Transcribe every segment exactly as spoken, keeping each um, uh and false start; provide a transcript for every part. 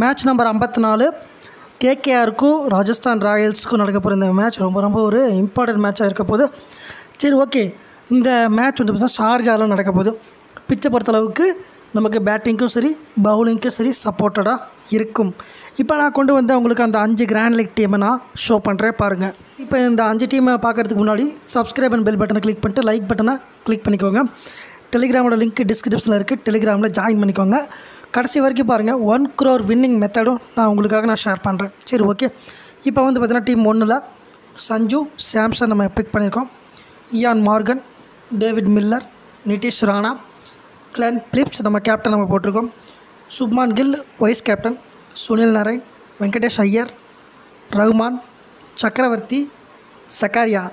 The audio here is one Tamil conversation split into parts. மேட்ச் நம்பர் ஐம்பத்தி நாலு கேகேஆருக்கும் ராஜஸ்தான் ராயல்ஸுக்கும் நடக்க போகிற இந்த மேட்ச் ரொம்ப ரொம்ப ஒரு இம்பார்ட்டன்ட் மேட்சாக இருக்க போது. சரி, ஓகே, இந்த மேட்ச் வந்து பார்த்தீங்கன்னா ஷார்ஜாவில் நடக்க போகுது. பிச்சை பொறுத்தளவுக்கு நமக்கு பேட்டிங்க்கும் சரி பவுலிங்க்கும் சரி சப்போர்ட்டடாக இருக்கும். இப்போ நான் கொண்டு வந்து உங்களுக்கு அந்த அஞ்சு கிராண்ட் லீக் டீமை நான் ஷோ பண்ணுறேன் பாருங்கள். இப்போ இந்த அஞ்சு டீமை பார்க்குறதுக்கு முன்னாடி சப்ஸ்கிரைப் அண்ட் பெல் பட்டனை கிளிக் பண்ணிட்டு லைக் பட்டனை கிளிக் பண்ணிக்கோங்க. டெலிகிராமோட லிங்க் டிஸ்கிரிப்ஷனில் இருக்குது, டெலிகிராமில் ஜாயின் பண்ணிக்கோங்க. கடைசி வரைக்கும் பாருங்கள். ஒன் க்ரோர் வின்னிங் மெத்தடும் நான் உங்களுக்காக நான் ஷேர் பண்ணுறேன். சரி, ஓகே, இப்போ வந்து பார்த்தீங்கன்னா டீம் ஒன்றில் சஞ்சு சாம்சன் நம்ம பிக் பண்ணியிருக்கோம். Eoin Morgan, David Miller, Nitish Rana, Glenn Phillips நம்ம கேப்டன் நம்ம போட்டிருக்கோம். Shubman Gill vice captain, Sunil Narain, Venkatesh Iyer, Rahman, Chakravarthy, Sakariya.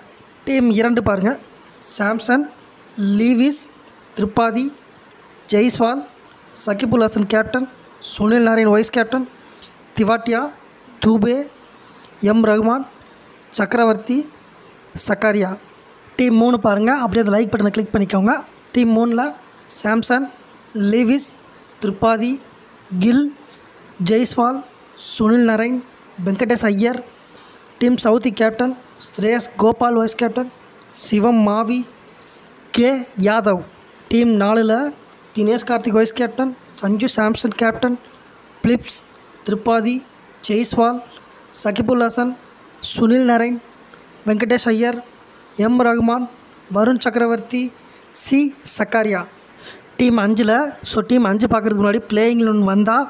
Team இரண்டு பாருங்கள். Samson, Lewis, Tripathi, Jaiswal, Shakib Al Hasan captain, Sunil Narine vice captain, Tewatia, Dube, M Rahman, Chakravarthy, Sakariya. Team மூணு பாருங்கள். அப்படியே அந்த லைக் பட்டனை கிளிக் பண்ணிக்கோங்க. டீம் மூணில் Samson, Lewis, Tripathi, Gill, Jaiswal, Sunil Narain, Venkatesh Iyer. Team Southee captain Shreyas Gopal vice captain, Shivam Mavi, K Yadav. Team நாலில் Dinesh Karthik vice captain, Sanju Samson captain, Phillips, Tripathi, Jaiswal, Shakib Al Hasan, Sunil Narain, Venkatesh Iyer, M Rahman, Varun Chakravarthy, C Sakariya. Team அஞ்சில் ஸோ டீம் அஞ்சு பார்க்குறதுக்கு முன்னாடி பிளேயிங் ஒன்று வந்தால்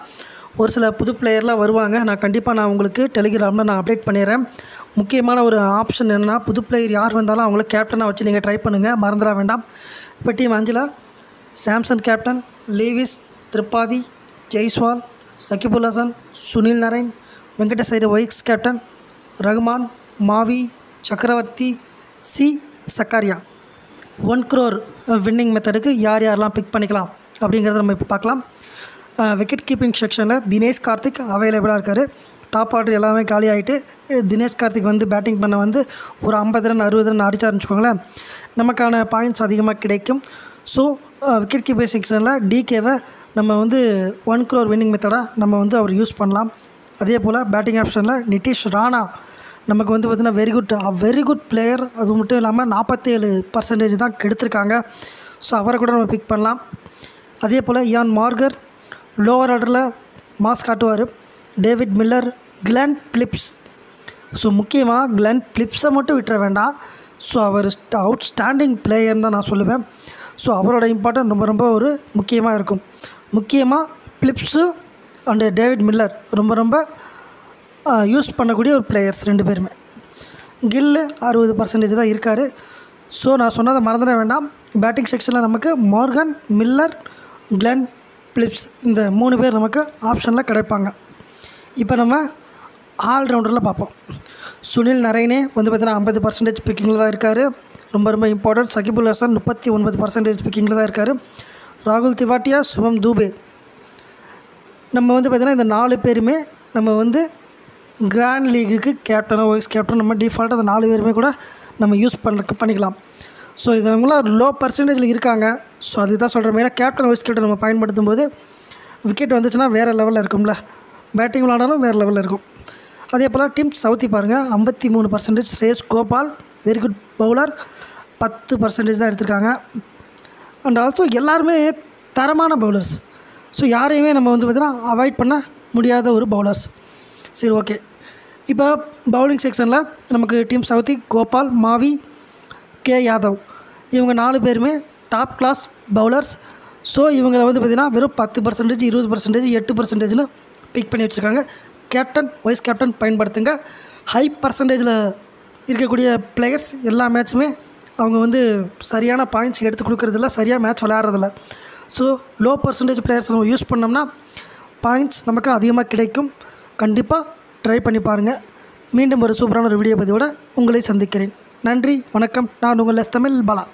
ஒரு சில புது பிளேயர்லாம் வருவாங்க. நான் கண்டிப்பாக நான் உங்களுக்கு டெலிகிராமில் நான் அப்டேட் பண்ணிடுறேன். முக்கியமான ஒரு ஆப்ஷன் என்னென்னா புது பிளேயர் யார் வந்தாலும் அவங்கள கேப்டனாக வச்சு நீங்கள் ட்ரை பண்ணுங்கள், மறந்துட வேண்டாம். இப்போ டீம் அஞ்சில் Samson captain, Lewis, Tripathi, Jaiswal, Shakib Al Hasan, Sunil Narain, Venkatesh Iyer vice captain, Rahman, Mavi, Chakravarthy, C Sakariya. One crore winning மெத்தடுக்கு யார் யாரெல்லாம் பிக் பண்ணிக்கலாம் அப்படிங்கிறத நம்ம இப்போ பார்க்கலாம். விக்கெட் கீப்பிங் செக்ஷனில் தினேஷ் கார்த்திக் அவைலபிளாக இருக்கார். டாப் ஆர்டர் எல்லாமே காலி ஆகிட்டு தினேஷ் கார்த்திக் வந்து பேட்டிங் பண்ண வந்து ஒரு ஐம்பது ரன் அறுபது ரன் அடிச்சு ஆரம்பிச்சுக்கோங்களேன், நமக்கான பாயிண்ட்ஸ் அதிகமாக கிடைக்கும். ஸோ விக்கெட் கீப்பிங் செக்ஷனில் டிகேவை நம்ம வந்து ஒன் க்ரோர் வின்னிங் மெத்தடாக நம்ம வந்து அவர் யூஸ் பண்ணலாம். அதே போல் பேட்டிங் ஆப்ஷனில் நிதிஷ் ராணா நமக்கு வந்து பார்த்திங்கன்னா very good very good player. அது மட்டும் இல்லாமல் நாற்பத்தேழு பர்சன்டேஜ் தான் கெடுத்துருக்காங்க. ஸோ அவரை கூட நம்ம பிக் பண்ணலாம். அதே போல் இயான் மார்கர் லோவர் ஆர்டரில் மாஸ் காட்டுவார். David Miller, Glenn Phillips. So முக்கியமாக கிளென் பிலிப்ஸை மட்டும் விட்டுற வேண்டாம். ஸோ அவர் அவுட் ஸ்டாண்டிங் பிளேயர்னு தான் நான் சொல்லுவேன். ஸோ அவரோட இம்பார்ட்டன்ட் ரொம்ப ரொம்ப ஒரு முக்கியமாக இருக்கும். முக்கியமாக பிலிப்ஸு அண்டு டேவிட் மில்லர் ரொம்ப ரொம்ப யூஸ் பண்ணக்கூடிய ஒரு பிளேயர்ஸ் ரெண்டு பேருமே. கில்லு அறுபது பர்சன்டேஜ் தான் இருக்கார். ஸோ நான் சொன்னதை மறந்துட வேண்டாம். பேட்டிங் செக்ஷனில் நமக்கு மார்கன், மில்லர், கிளென் பிலிப்ஸ் இந்த மூணு பேர் நமக்கு ஆப்ஷனில் கிடைப்பாங்க. இப்போ நம்ம ஆல்ரவுண்டரில் பார்ப்போம். சுனில் நரைனே வந்து பார்த்தீங்கன்னா ஐம்பது பர்சன்டேஜ் பிக்கிங்கில் தான் இருக்கார், ரொம்ப ரொம்ப இம்பார்ட்டன்ட். ஷகீப் அல் ஹசன் முப்பத்தி ஒன்பது பர்சன்டேஜ் பிக்கிங்கில் தான் இருக்கார். ராகுல் திவாட்டியா, சிவம் தூபே. நம்ம வந்து பார்த்திங்கன்னா இந்த நாலு பேருமே நம்ம வந்து கிராண்ட் லீகுக்கு கேப்டனோ வைஸ் கேப்டன் நம்ம டிஃபால்ட்டாக அந்த நாலு பேருமே கூட நம்ம யூஸ் பண்ணுறதுக்கு பண்ணிக்கலாம். ஸோ இதனால லோ பர்சன்டேஜில் இருக்காங்க. ஸோ அதுதான் சொல்கிற மாதிரி கேப்டன் வைஸ் கேப்டன் நம்ம பயன்படுத்தும் போது விக்கெட் வந்துச்சுன்னா வேறு லெவலில் இருக்கும்ல, பேட்டிங் விளாண்டாலும் வேறு லெவலில் இருக்கும். அதே போல் டீம் சவுத்தி பாருங்கள், ஐம்பத்தி மூணு percentage Shreyas Gopal, very good bowler, பத்து பர்சன்டேஜ் தான் எடுத்திருக்காங்க. அண்ட் ஆல்சோ எல்லாருமே தரமான பவுலர்ஸ். ஸோ யாரையுமே நம்ம வந்து பார்த்திங்கன்னா அவாய்ட் பண்ண முடியாத ஒரு பவுலர்ஸ். சரி, ஓகே, இப்போ பவுலிங் செக்ஷனில் நமக்கு team Southee Gopal, Mavi, K Yadav இவங்க நாலு பேருமே டாப் கிளாஸ் பவுலர்ஸ். ஸோ இவங்களை வந்து பார்த்திங்கன்னா வெறும் பத்து பர்சன்டேஜ் இருபது பர்சன்டேஜ் எட்டு பர்சன்டேஜ்னு பிக் பண்ணி வச்சுருக்காங்க. கேப்டன் வைஸ் கேப்டன் பயன்படுத்துங்க. ஹை பர்சன்டேஜில் இருக்கக்கூடிய பிளேயர்ஸ் எல்லா மேட்சுமே அவங்க வந்து சரியான பாயிண்ட்ஸ் எடுத்து கொடுக்குறதில்ல, சரியாக மேட்ச் விளையாடுறதில்ல. ஸோ லோ பர்சன்டேஜ் பிளேயர்ஸ் நம்ம யூஸ் பண்ணோம்னா பாயிண்ட்ஸ் நமக்கு அதிகமாக கிடைக்கும். கண்டிப்பாக ட்ரை பண்ணி பாருங்கள். மீண்டும் ஒரு சூப்பரான ஒரு வீடியோ பதிவோடு உங்களை சந்திக்கிறேன். நன்றி, வணக்கம். நான் உங்கள் தமிழ் பாலா.